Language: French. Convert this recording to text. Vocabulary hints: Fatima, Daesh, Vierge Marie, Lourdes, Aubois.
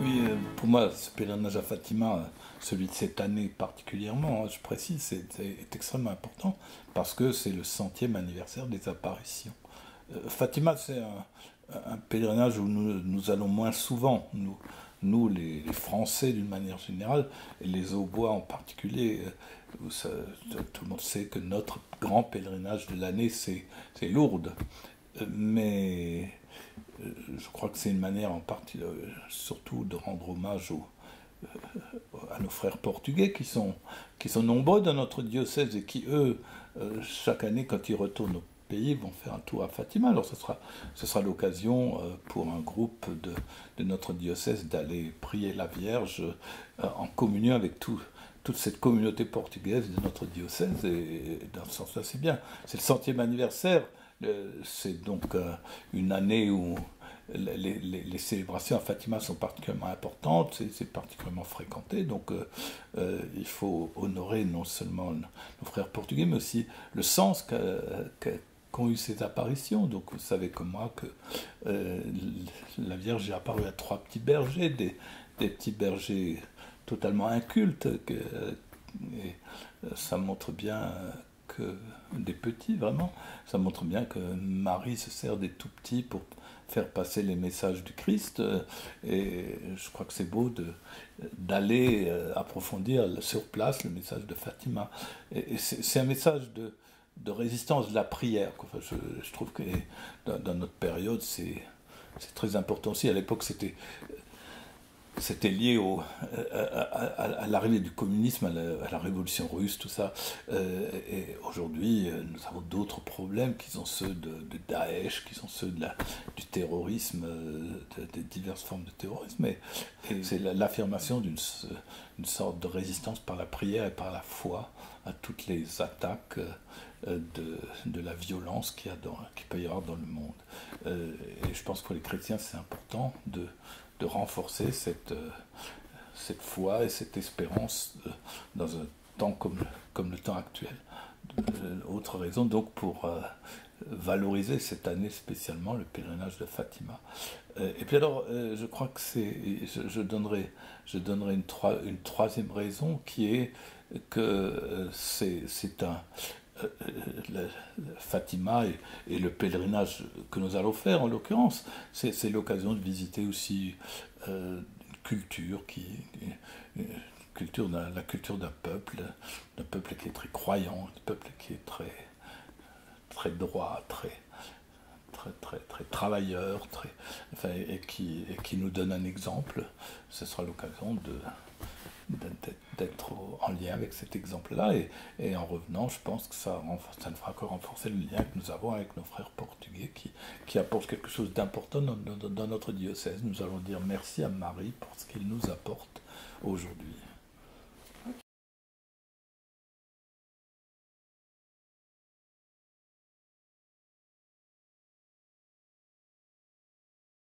Oui, pour moi, ce pèlerinage à Fatima, celui de cette année particulièrement, je précise, c'est extrêmement important parce que c'est le 100e anniversaire des apparitions. Fatima, c'est un pèlerinage où nous allons moins souvent, nous les Français d'une manière générale, et les Aubois en particulier. Tout le monde sait que notre grand pèlerinage de l'année, c'est Lourdes. Mais je crois que c'est une manière en partie, surtout de rendre hommage à nos frères portugais qui sont nombreux dans notre diocèse et qui, eux, chaque année, quand ils retournent au pays, vont faire un tour à Fatima. Alors ce sera l'occasion pour un groupe de notre diocèse d'aller prier la Vierge en communion avec toute cette communauté portugaise de notre diocèse. Et dans ce sens-là, c'est bien. C'est le 100e anniversaire. C'est donc une année où les célébrations à Fatima sont particulièrement importantes, c'est particulièrement fréquenté, donc il faut honorer non seulement nos frères portugais, mais aussi le sens qu'ont eu ces apparitions. Donc vous savez comme moi que la Vierge est apparue à 3 petits bergers, des petits bergers totalement incultes, et ça montre bien... des petits, vraiment, ça montre bien que Marie se sert des tout petits pour faire passer les messages du Christ, et je crois que c'est beau d'aller approfondir sur place le message de Fatima. Et c'est un message de résistance de la prière. Enfin, je trouve que dans notre période, c'est très important aussi. À l'époque, c'était lié à l'arrivée du communisme, à la révolution russe, tout ça. Et aujourd'hui, nous avons d'autres problèmes qui sont ceux de Daesh, qui sont ceux du terrorisme, des diverses formes de terrorisme. Et c'est l'affirmation d'une sorte de résistance par la prière et par la foi à toutes les attaques de la violence qu'il peut y avoir dans le monde. Et je pense que pour les chrétiens, c'est important de renforcer cette foi et cette espérance dans un temps comme le temps actuel. Autre raison donc pour valoriser cette année spécialement le pèlerinage de Fatima. Et puis alors, je crois que je donnerai une troisième raison qui est que Fatima et le pèlerinage que nous allons faire, en l'occurrence, c'est l'occasion de visiter aussi une culture la culture d'un peuple qui est très croyant, d'un peuple qui est très droit, très travailleur, enfin, et qui nous donne un exemple. Ce sera l'occasion d'être en lien avec cet exemple-là, et en revenant, je pense que ça ne fera que renforcer le lien que nous avons avec nos frères portugais qui apportent quelque chose d'important dans notre diocèse. Nous allons dire merci à Marie pour ce qu'il nous apporte aujourd'hui.